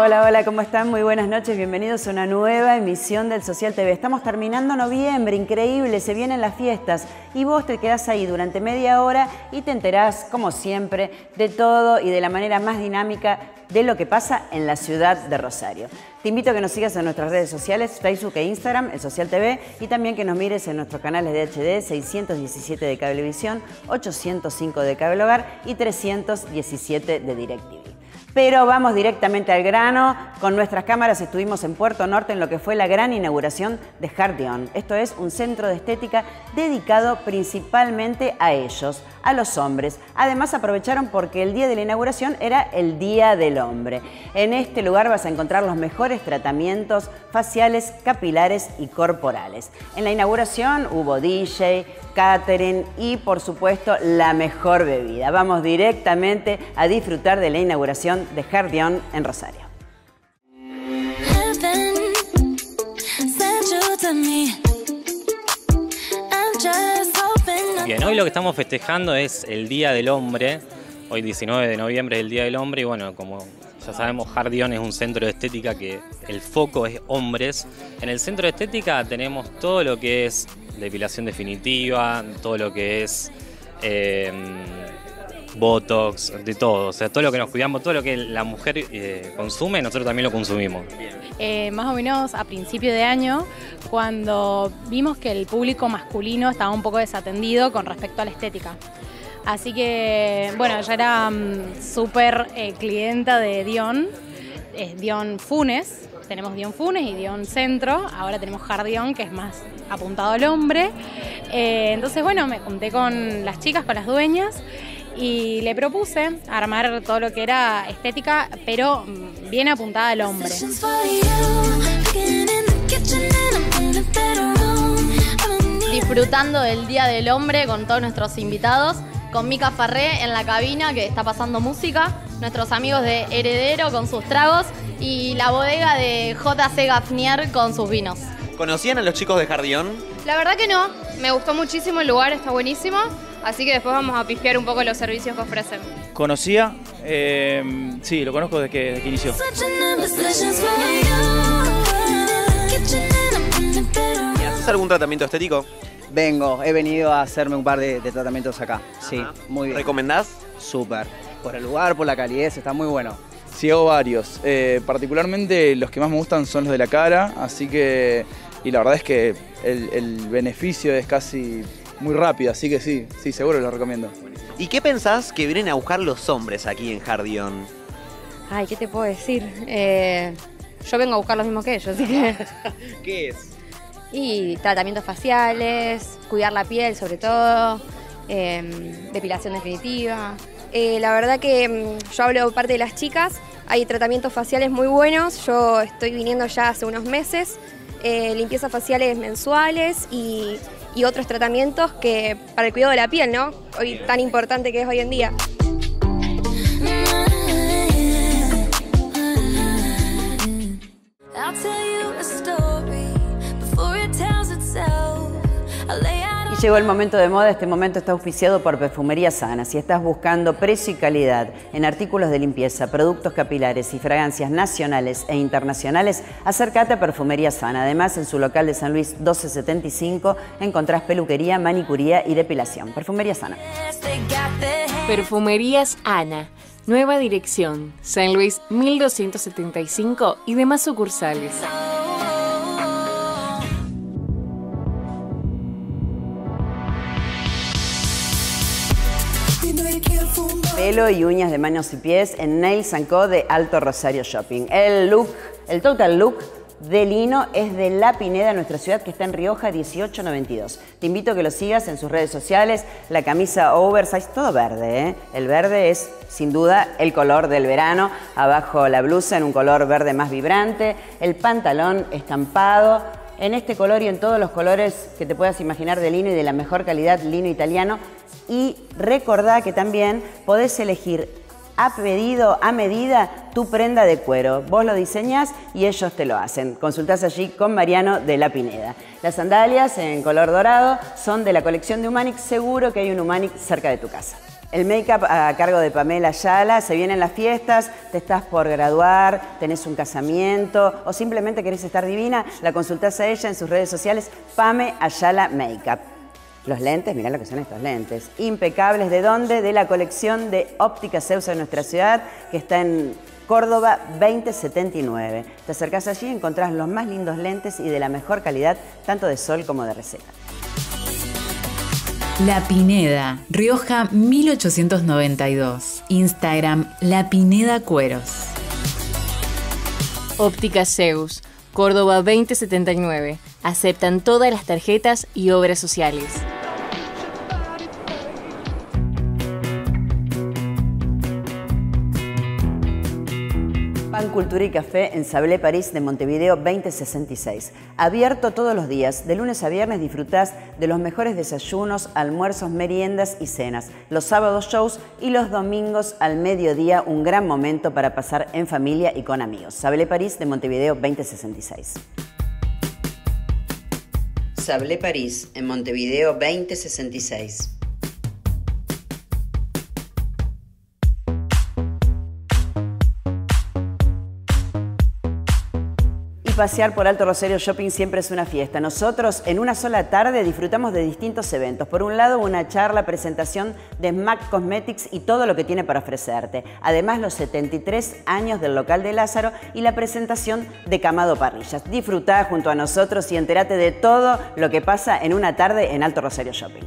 Hola, ¿cómo están? Muy buenas noches, bienvenidos a una nueva emisión del Social TV. Estamos terminando noviembre, increíble, se vienen las fiestas y vos te quedás ahí durante media hora y te enterás, como siempre, de todo y de la manera más dinámica de lo que pasa en la ciudad de Rosario. Te invito a que nos sigas en nuestras redes sociales, Facebook e Instagram, El Social TV, y también que nos mires en nuestros canales de HD, 617 de Cablevisión, 805 de Cable Hogar y 317 de DirecTV. Pero vamos directamente al grano. Con nuestras cámaras estuvimos en Puerto Norte en lo que fue la gran inauguración de Jardion. Esto es un centro de estética dedicado principalmente a ellos, a los hombres. Además aprovecharon porque el día de la inauguración era el Día del Hombre. En este lugar vas a encontrar los mejores tratamientos faciales, capilares y corporales. En la inauguración hubo DJ, catering y por supuesto la mejor bebida. Vamos directamente a disfrutar de la inauguración de Jardion en Rosario. Bien, hoy lo que estamos festejando es el Día del Hombre. Hoy 19 de noviembre es el Día del Hombre y bueno, como ya sabemos, Jardion es un centro de estética que el foco es hombres. En el centro de estética tenemos todo lo que es depilación definitiva, todo lo que es Botox, de todo, o sea, todo lo que nos cuidamos, todo lo que la mujer consume, nosotros también lo consumimos. Más o menos a principio de año, cuando vimos que el público masculino estaba un poco desatendido con respecto a la estética. Así que, bueno, yo era súper clienta de Dion, Dion Funes. Tenemos Dion Funes y Dion Centro, ahora tenemos Jardion, que es más apuntado al hombre. Entonces, bueno, me junté con las chicas, con las dueñas, y le propuse armar todo lo que era estética, pero bien apuntada al hombre. Disfrutando del Día del Hombre con todos nuestros invitados, con Mica Farré en la cabina, que está pasando música, nuestros amigos de Heredero con sus tragos y la bodega de JC Gafnier con sus vinos. ¿Conocían a los chicos de Jardion? La verdad que no, me gustó muchísimo el lugar, está buenísimo. Así que después vamos a pispear un poco los servicios que ofrecen. ¿Conocía? Sí, lo conozco desde que inició. ¿Haces algún tratamiento estético? He venido a hacerme un par de tratamientos acá. Ajá. Sí, muy bien. ¿Recomendás? Súper. Por el lugar, por la calidez, está muy bueno. Sí, hago varios. Particularmente los que más me gustan son los de la cara, así que... Y la verdad es que el beneficio es casi... muy rápido, así que sí, seguro lo recomiendo. ¿Y qué pensás que vienen a buscar los hombres aquí en Jardion? Ay, ¿qué te puedo decir? Yo vengo a buscar los mismos que ellos, así que... ¿Qué es? Y tratamientos faciales, cuidar la piel sobre todo, depilación definitiva. La verdad que yo hablo de parte de las chicas, hay tratamientos faciales muy buenos, yo estoy viniendo ya hace unos meses, limpiezas faciales mensuales y otros tratamientos que para el cuidado de la piel, ¿no? Hoy tan importante que es hoy en día. Llegó el momento de moda, este momento está auspiciado por Perfumería Sana. Si estás buscando precio y calidad en artículos de limpieza, productos capilares y fragancias nacionales e internacionales, acércate a Perfumería Sana. Además, en su local de San Luis 1275 encontrás peluquería, manicuría y depilación. Perfumería Sana. Perfumerías Ana. Nueva dirección, San Luis 1275 y demás sucursales. Pelo y uñas de manos y pies en Nails & Co de Alto Rosario Shopping. El look, el total look de Lino es de La Pineda, nuestra ciudad que está en Rioja 1892. Te invito a que lo sigas en sus redes sociales. La camisa oversize, todo verde, ¿eh? El verde es sin duda el color del verano. Abajo la blusa en un color verde más vibrante. El pantalón estampado. En este color y en todos los colores que te puedas imaginar de lino y de la mejor calidad, lino italiano. Y recordá que también podés elegir a pedido, a medida, tu prenda de cuero. Vos lo diseñás y ellos te lo hacen. Consultás allí con Mariano de La Pineda. Las sandalias en color dorado son de la colección de Humanic. Seguro que hay un Humanic cerca de tu casa. El make-up a cargo de Pamela Ayala. Se vienen las fiestas, te estás por graduar, tenés un casamiento o simplemente querés estar divina, la consultás a ella en sus redes sociales, Pame Ayala Makeup. Los lentes, mirá lo que son estos lentes. Impecables, ¿de dónde? De la colección de Óptica Ceusa en nuestra ciudad, que está en Córdoba 2079. Te acercás allí y encontrás los más lindos lentes y de la mejor calidad, tanto de sol como de receta. La Pineda, Rioja 1892. Instagram, La Pineda Cueros. Óptica Zeus, Córdoba 2079. Aceptan todas las tarjetas y obras sociales. Pan, Cultura y Café en Sablé París de Montevideo 2066. Abierto todos los días, de lunes a viernes disfrutás de los mejores desayunos, almuerzos, meriendas y cenas. Los sábados shows y los domingos al mediodía, un gran momento para pasar en familia y con amigos. Sablé París de Montevideo 2066. Sablé París en Montevideo 2066. Pasear por Alto Rosario Shopping siempre es una fiesta. Nosotros en una sola tarde disfrutamos de distintos eventos. Por un lado, una charla, presentación de MAC Cosmetics y todo lo que tiene para ofrecerte. Además, los 73 años del local de Lázaro y la presentación de Camado Parrillas. Disfrutá junto a nosotros y entérate de todo lo que pasa en una tarde en Alto Rosario Shopping.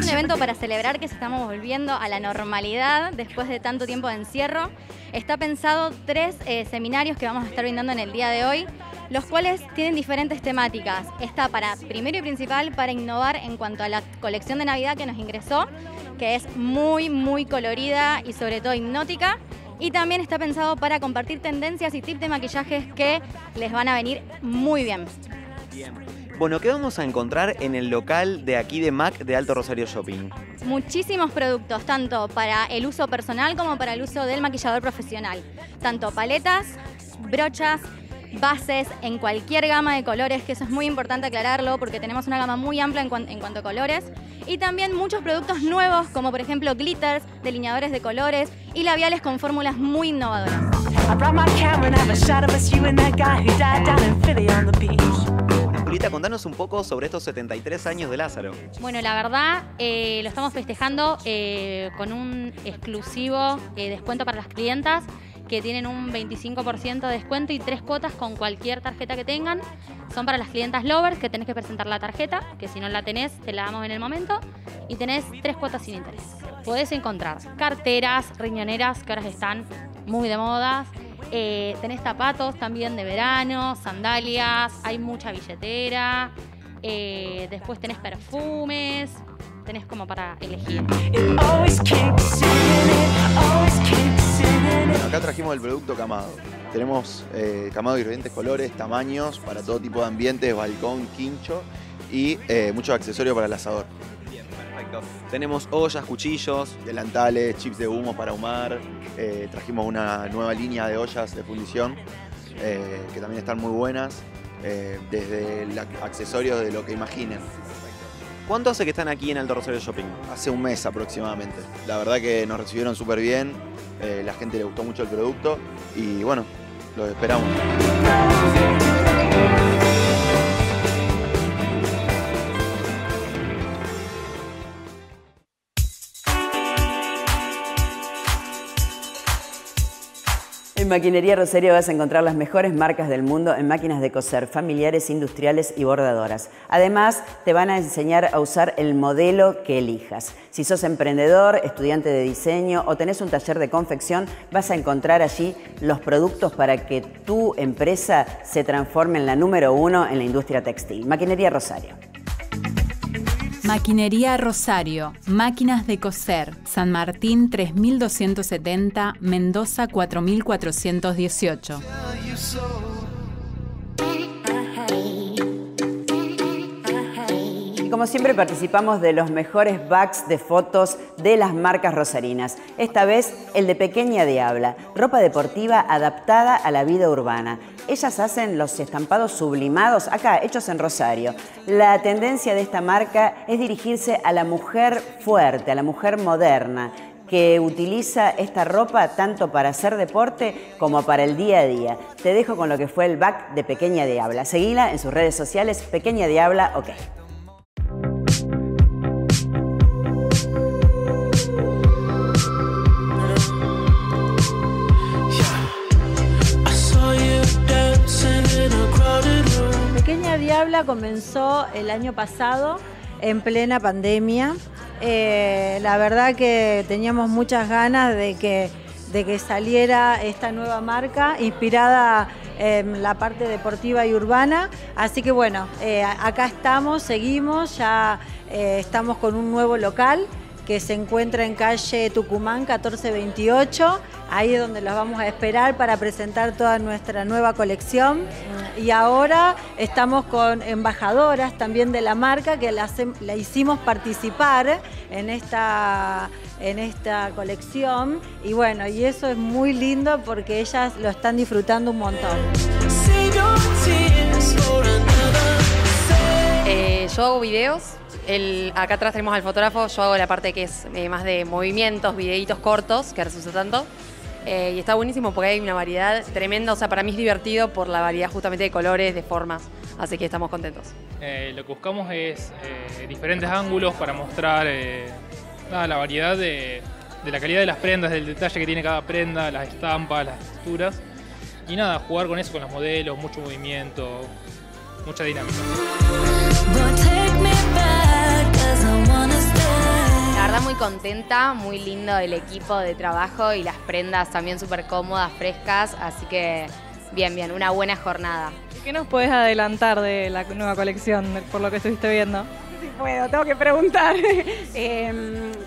Es un evento para celebrar que estamos volviendo a la normalidad después de tanto tiempo de encierro. Está pensado tres seminarios que vamos a estar brindando en el día de hoy, los cuales tienen diferentes temáticas. Está para, primero y principal, para innovar en cuanto a la colección de Navidad que nos ingresó, que es muy, muy colorida y sobre todo hipnótica. Y también está pensado para compartir tendencias y tips de maquillajes que les van a venir muy bien. Bueno, ¿qué vamos a encontrar en el local de aquí de MAC de Alto Rosario Shopping? Muchísimos productos, tanto para el uso personal como para el uso del maquillador profesional. Tanto paletas, brochas, bases, en cualquier gama de colores, que eso es muy importante aclararlo porque tenemos una gama muy amplia en cuanto a colores. Y también muchos productos nuevos, como por ejemplo glitters, delineadores de colores y labiales con fórmulas muy innovadoras. Ahorita contanos un poco sobre estos 73 años de Lázaro. Bueno, la verdad lo estamos festejando con un exclusivo descuento para las clientas, que tienen un 25% de descuento y 3 cuotas con cualquier tarjeta que tengan. Son para las clientas lovers, que tenés que presentar la tarjeta, que si no la tenés te la damos en el momento, y tenés 3 cuotas sin interés. Podés encontrar carteras, riñoneras, que ahora están muy de moda. Tenés zapatos también de verano, sandalias, hay mucha billetera, después tenés perfumes, tenés como para elegir. Bueno, acá trajimos el producto Camado. Tenemos Camado de diferentes colores, tamaños, para todo tipo de ambientes, balcón, quincho y muchos accesorios para el asador. Perfecto. Tenemos ollas, cuchillos, delantales, chips de humo para ahumar. Trajimos una nueva línea de ollas de fundición que también están muy buenas, desde accesorios de lo que imaginen. ¿Cuánto hace que están aquí en Alto Rosario Shopping? Hace un mes aproximadamente. La verdad que nos recibieron súper bien, la gente le gustó mucho el producto y bueno, los esperamos. En Maquinería Rosario vas a encontrar las mejores marcas del mundo en máquinas de coser, familiares, industriales y bordadoras. Además, te van a enseñar a usar el modelo que elijas. Si sos emprendedor, estudiante de diseño o tenés un taller de confección, vas a encontrar allí los productos para que tu empresa se transforme en la número 1 en la industria textil. Maquinería Rosario. Maquinería Rosario, máquinas de coser, San Martín 3270, Mendoza 4418. Y como siempre participamos de los mejores backs de fotos de las marcas rosarinas. Esta vez el de Pequeña Diabla, ropa deportiva adaptada a la vida urbana. Ellas hacen los estampados sublimados, acá, hechos en Rosario. La tendencia de esta marca es dirigirse a la mujer fuerte, a la mujer moderna, que utiliza esta ropa tanto para hacer deporte como para el día a día. Te dejo con lo que fue el back de Pequeña Diabla. Seguila en sus redes sociales, Pequeña Diabla, ok. Pequeña Diabla comenzó el año pasado en plena pandemia. La verdad que teníamos muchas ganas de que saliera esta nueva marca inspirada en la parte deportiva y urbana. Así que bueno, acá estamos, seguimos, ya estamos con un nuevo local que se encuentra en calle Tucumán 1428. Ahí es donde los vamos a esperar para presentar toda nuestra nueva colección. Y ahora estamos con embajadoras también de la marca que la hicimos participar en esta colección. Y bueno, y eso es muy lindo porque ellas lo están disfrutando un montón. Yo hago videos. Acá atrás tenemos al fotógrafo. Yo hago la parte que es más de movimientos, videitos cortos, que resulta tanto. Y está buenísimo porque hay una variedad tremenda, o sea, para mí es divertido por la variedad justamente de colores, de formas, así que estamos contentos. Lo que buscamos es diferentes ángulos para mostrar la variedad de la calidad de las prendas, del detalle que tiene cada prenda, las estampas, las texturas y nada, jugar con eso, con los modelos, mucho movimiento, mucha dinámica. La verdad muy contenta, muy lindo el equipo de trabajo y las prendas también súper cómodas, frescas, así que bien, bien, una buena jornada. ¿Qué nos podés adelantar de la nueva colección, por lo que estuviste viendo? Sí puedo, tengo que preguntar.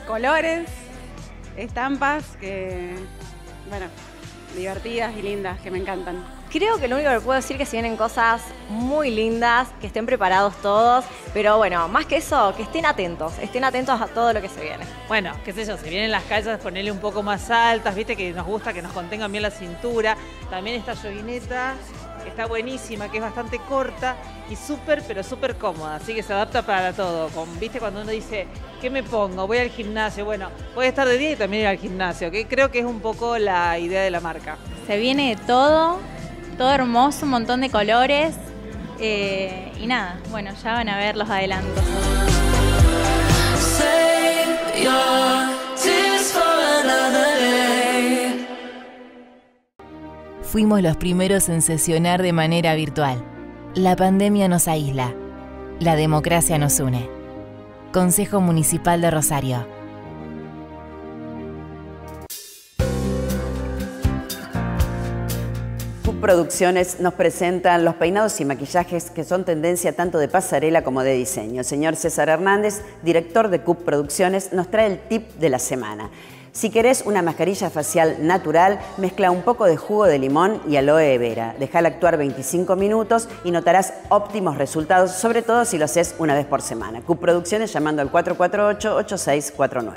Colores, estampas, que bueno, divertidas y lindas, que me encantan. Creo que lo único que puedo decir es que se vienen cosas muy lindas, que estén preparados todos, pero bueno, más que eso, que estén atentos a todo lo que se viene. Bueno, qué sé yo, se vienen las calzas, ponerle un poco más altas, viste que nos gusta que nos contengan bien la cintura. También esta joguineta, que está buenísima, que es bastante corta y súper, pero súper cómoda, así que se adapta para todo. Viste cuando uno dice, ¿qué me pongo? Voy al gimnasio, bueno, voy a estar de día y también ir al gimnasio, que creo que es un poco la idea de la marca. Se viene de todo. Todo hermoso, un montón de colores y nada, bueno, ya van a ver los adelantos. Fuimos los primeros en sesionar de manera virtual. La pandemia nos aísla, la democracia nos une. Consejo Municipal de Rosario. CUP Producciones nos presentan los peinados y maquillajes que son tendencia tanto de pasarela como de diseño. El señor César Hernández, director de CUP Producciones, nos trae el tip de la semana. Si querés una mascarilla facial natural, mezcla un poco de jugo de limón y aloe vera. Dejala actuar 25 minutos y notarás óptimos resultados, sobre todo si lo haces una vez por semana. CUP Producciones llamando al 448-8649.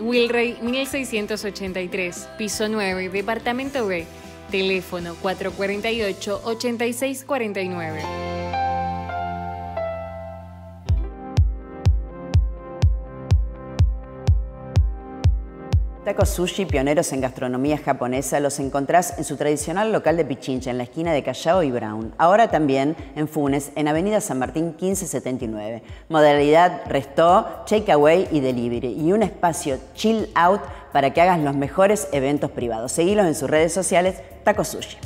Wilray 1683, piso 9, departamento B, teléfono 448-8649. Taco Sushi, pioneros en gastronomía japonesa, los encontrás en su tradicional local de Pichincha, en la esquina de Callao y Brown. Ahora también en Funes, en Avenida San Martín 1579. Modalidad restó, takeaway y delivery. Y un espacio chill out para que hagas los mejores eventos privados. Seguilos en sus redes sociales, Taco Sushi.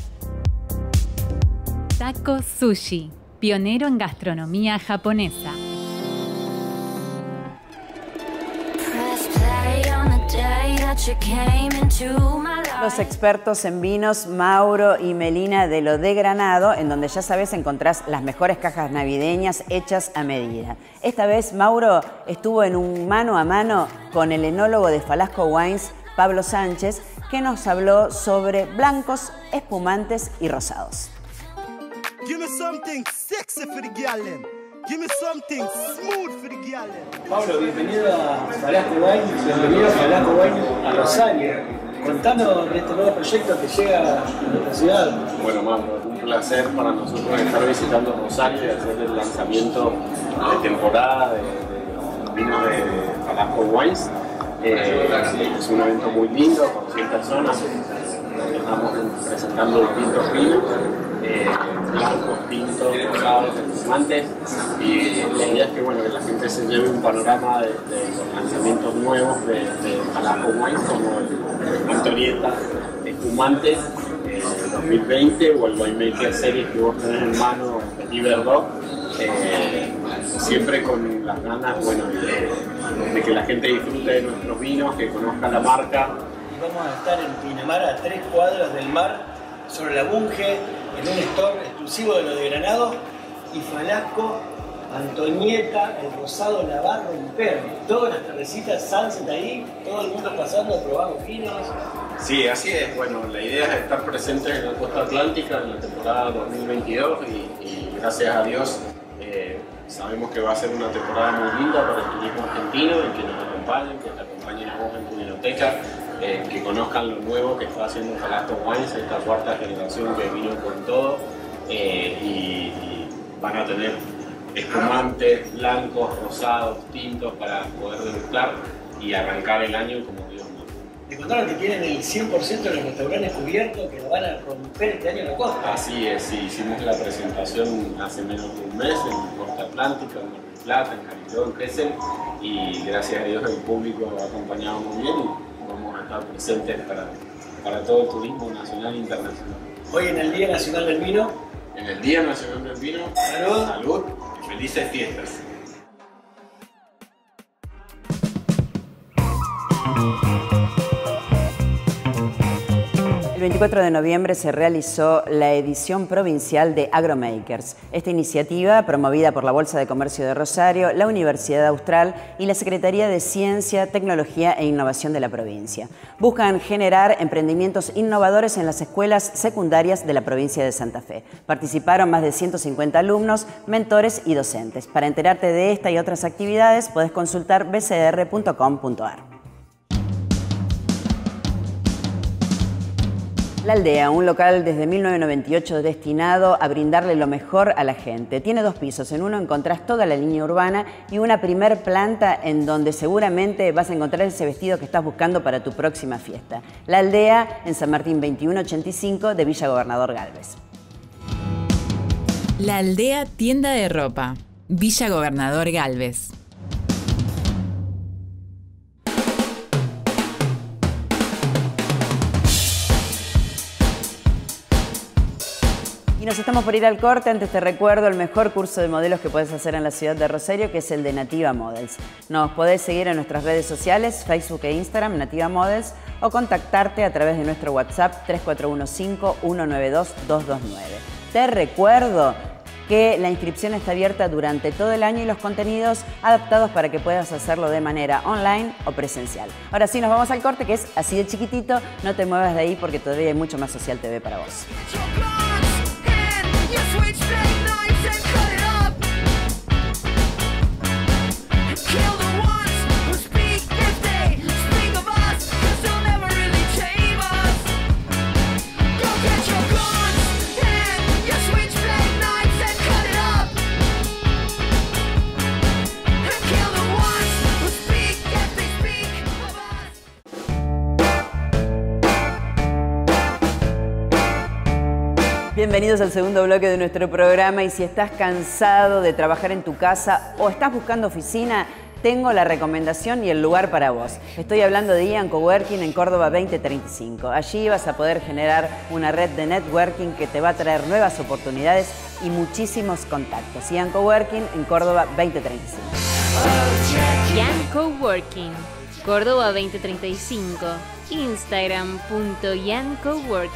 Taco Sushi, pionero en gastronomía japonesa. Los expertos en vinos Mauro y Melina de Lo de Granado, en donde ya sabes encontrás las mejores cajas navideñas hechas a medida. Esta vez Mauro estuvo en un mano a mano con el enólogo de Falasco Wines, Pablo Sánchez, que nos habló sobre blancos, espumantes y rosados. Give me something smooth for the girl. Pablo, bienvenido a Falasco Wines, bienvenido a Falasco Wines a Rosario. Contanos de este nuevo proyecto que llega a nuestra ciudad. Bueno, Mauro, un placer para nosotros estar visitando Rosario y hacer el lanzamiento de temporada de vinos de Falasco Wines. Es un evento muy lindo, con 100 personas. Estamos presentando distintos vinos. Blancos, pintos, rosados, espumantes, y la idea es que, bueno, que la gente se lleve un panorama de los lanzamientos nuevos de Palazzo Wines, como el Victorieta Espumante 2020 o el Wine Maker Series que vos tenés en mano, el Verdot, siempre con las ganas, bueno, de que la gente disfrute de nuestros vinos, que conozca la marca. Vamos a estar en Pinamar, a 3 cuadras del mar, sobre la Bunge, en un store exclusivo de Lo de Granado, y Falasco, Antonieta, el rosado la va a romper. Todas las terrecitas, sunset ahí, todo el mundo pasando, probamos vinos. Sí, así es. Bueno, la idea es estar presente en la costa atlántica en la temporada 2022 y gracias a Dios sabemos que va a ser una temporada muy linda para el turismo argentino, y que nos acompañen, que te acompañen a vos en tu biblioteca, que conozcan lo nuevo que está haciendo Falasco Wines, esta 4ª generación que vino con todo, y van a tener espumantes, blancos, rosados, tintos para poder degustar y arrancar el año como Dios manda. Te contaron que tienen el 100% de los restaurantes cubiertos, que lo van a romper este año en la costa. Así es, sí, hicimos la presentación hace menos de un mes en Costa Atlántica, en Mar del Plata, en Cariló, en Crescent, y gracias a Dios el público ha acompañado muy bien. Presentes para todo el turismo nacional e internacional. Hoy en el Día Nacional del Vino. En el Día Nacional del Vino. Salud. Salud y felices fiestas. El 24 de noviembre se realizó la edición provincial de Agromakers. Esta iniciativa, promovida por la Bolsa de Comercio de Rosario, la Universidad Austral y la Secretaría de Ciencia, Tecnología e Innovación de la provincia, buscan generar emprendimientos innovadores en las escuelas secundarias de la provincia de Santa Fe. Participaron más de 150 alumnos, mentores y docentes. Para enterarte de esta y otras actividades, podés consultar bcr.com.ar. La Aldea, un local desde 1998 destinado a brindarle lo mejor a la gente. Tiene 2 pisos, en uno encontrás toda la línea urbana y una primer planta en donde seguramente vas a encontrar ese vestido que estás buscando para tu próxima fiesta. La Aldea, en San Martín 2185 de Villa Gobernador Galvez. La Aldea, tienda de ropa, Villa Gobernador Galvez. Y nos estamos por ir al corte. Antes te recuerdo el mejor curso de modelos que puedes hacer en la ciudad de Rosario, que es el de Nativa Models. Nos podés seguir en nuestras redes sociales, Facebook e Instagram, Nativa Models, o contactarte a través de nuestro WhatsApp 3415-192-229. Te recuerdo que la inscripción está abierta durante todo el año y los contenidos adaptados para que puedas hacerlo de manera online o presencial. Ahora sí, nos vamos al corte, que es así de chiquitito. No te muevas de ahí porque todavía hay mucho más Social TV para vos. Bienvenidos al segundo bloque de nuestro programa, y si estás cansado de trabajar en tu casa o estás buscando oficina, tengo la recomendación y el lugar para vos. Estoy hablando de Ian Coworking en Córdoba 2035. Allí vas a poder generar una red de networking que te va a traer nuevas oportunidades y muchísimos contactos. Ian Coworking en Córdoba 2035. Ian Coworking. Córdoba 2035, Instagram.iancoworking.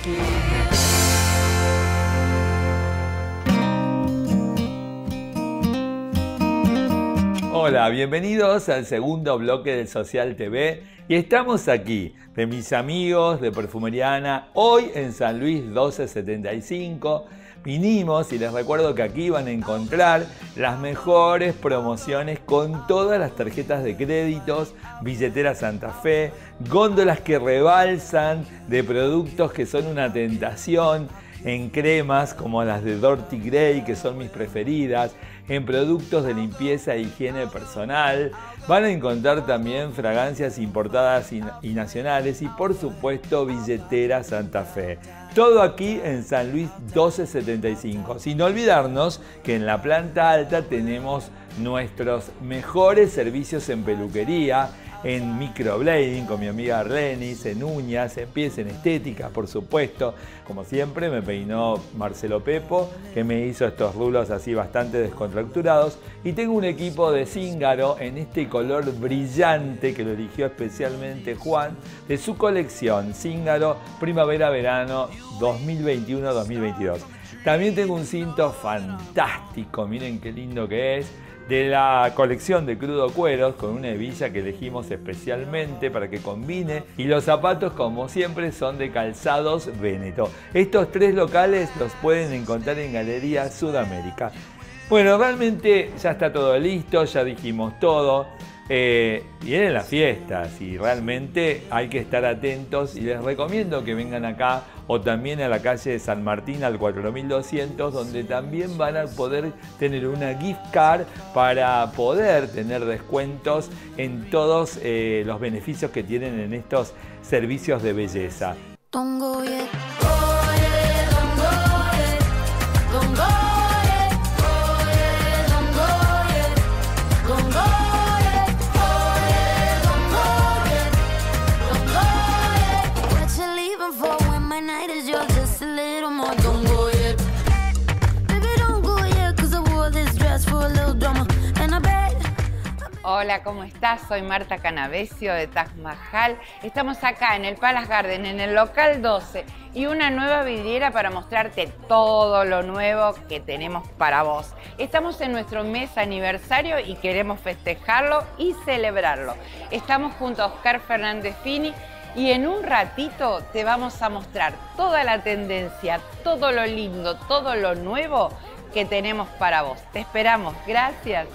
Hola, bienvenidos al segundo bloque del Social TV y estamos aquí, de mis amigos de Perfumería Sana, hoy en San Luis 1275. Vinimos y les recuerdo que aquí van a encontrar las mejores promociones con todas las tarjetas de créditos, billetera Santa Fe, góndolas que rebalsan de productos que son una tentación, en cremas como las de Dorothy Gray, que son mis preferidas, en productos de limpieza e higiene personal. Van a encontrar también fragancias importadas y nacionales y, por supuesto, billetera Santa Fe. Todo aquí en San Luis 1275. Sin olvidarnos que en la planta alta tenemos nuestros mejores servicios en peluquería, en microblading con mi amiga Renis, en uñas, en pies, en estética, por supuesto. Como siempre me peinó Marcelo Pepo, que me hizo estos rulos así bastante descontracturados. Y tengo un equipo de Síngaro en este color brillante que lo eligió especialmente Juan, de su colección Síngaro Primavera-Verano 2021-2022. También tengo un cinto fantástico, miren qué lindo que es, de la colección de Crudo Cueros, con una hebilla que elegimos especialmente para que combine, y los zapatos, como siempre, son de Calzados Veneto. Estos tres locales los pueden encontrar en Galería Sudamérica. Bueno, realmente ya está todo listo, ya dijimos todo. Vienen las fiestas y realmente hay que estar atentos, y les recomiendo que vengan acá o también a la calle de San Martín al 4200, donde también van a poder tener una gift card para poder tener descuentos en todos los beneficios que tienen en estos servicios de belleza. Hola, ¿cómo estás? Soy Marta Canavesio de Taj Mahal. Estamos acá en el Palace Garden, en el local 12, y una nueva vidriera para mostrarte todo lo nuevo que tenemos para vos. Estamos en nuestro mes aniversario y queremos festejarlo y celebrarlo. Estamos junto a Oscar Fernández Fini y en un ratito te vamos a mostrar toda la tendencia, todo lo lindo, todo lo nuevo que tenemos para vos. Te esperamos. Gracias.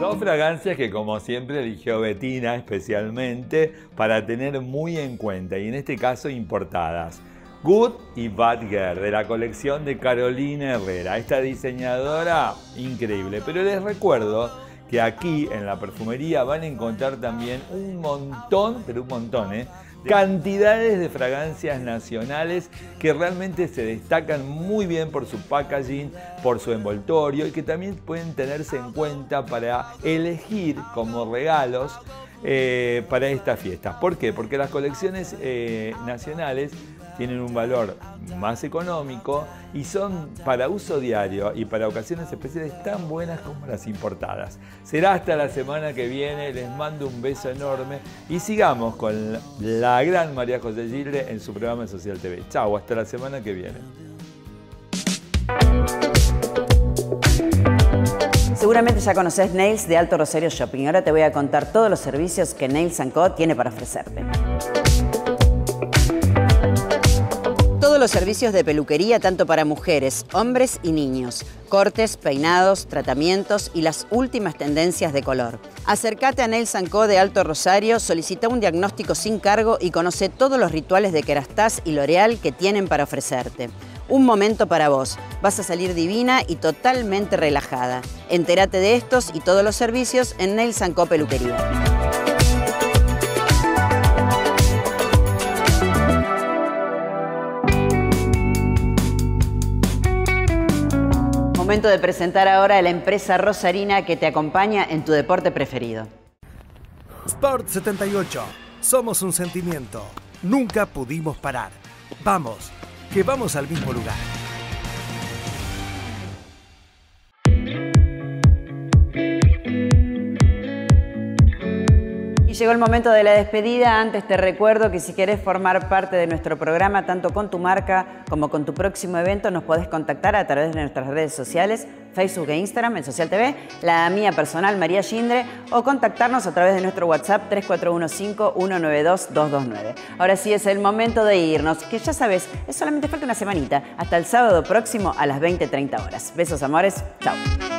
Dos fragancias que, como siempre, eligió Betina especialmente para tener muy en cuenta, y en este caso importadas. Good y Bad Girl, de la colección de Carolina Herrera, esta diseñadora increíble. Pero les recuerdo que aquí en la perfumería van a encontrar también un montón, pero un montón, cantidades de fragancias nacionales que realmente se destacan muy bien por su packaging, por su envoltorio, y que también pueden tenerse en cuenta para elegir como regalos para estas fiestas. ¿Por qué? Porque las colecciones nacionales tienen un valor más económico y son para uso diario y para ocasiones especiales tan buenas como las importadas. Será hasta la semana que viene, les mando un beso enorme y sigamos con la gran María José Gilde en su programa de Social TV. Chau, hasta la semana que viene. Seguramente ya conoces Nails de Alto Rosario Shopping. Ahora te voy a contar todos los servicios que Nails & Co tiene para ofrecerte. Todos los servicios de peluquería, tanto para mujeres, hombres y niños. Cortes, peinados, tratamientos y las últimas tendencias de color. Acércate a Nails & Co de Alto Rosario, solicita un diagnóstico sin cargo y conoce todos los rituales de Kerastase y L'Oreal que tienen para ofrecerte. Un momento para vos. Vas a salir divina y totalmente relajada. Entérate de estos y todos los servicios en Nails & Co Peluquería. momento de presentar ahora a la empresa rosarina que te acompaña en tu deporte preferido. Sport 78. Somos un sentimiento. Nunca pudimos parar. Vamos, que vamos al mismo lugar. Y llegó el momento de la despedida. Antes te recuerdo que si querés formar parte de nuestro programa, tanto con tu marca como con tu próximo evento, nos podés contactar a través de nuestras redes sociales, Facebook e Instagram, en Social TV, la mía personal, María Gindre, o contactarnos a través de nuestro WhatsApp 3415-192-229. Ahora sí es el momento de irnos, que ya sabes, es solamente falta una semanita, hasta el sábado próximo a las 20:30 horas. Besos, amores, chao.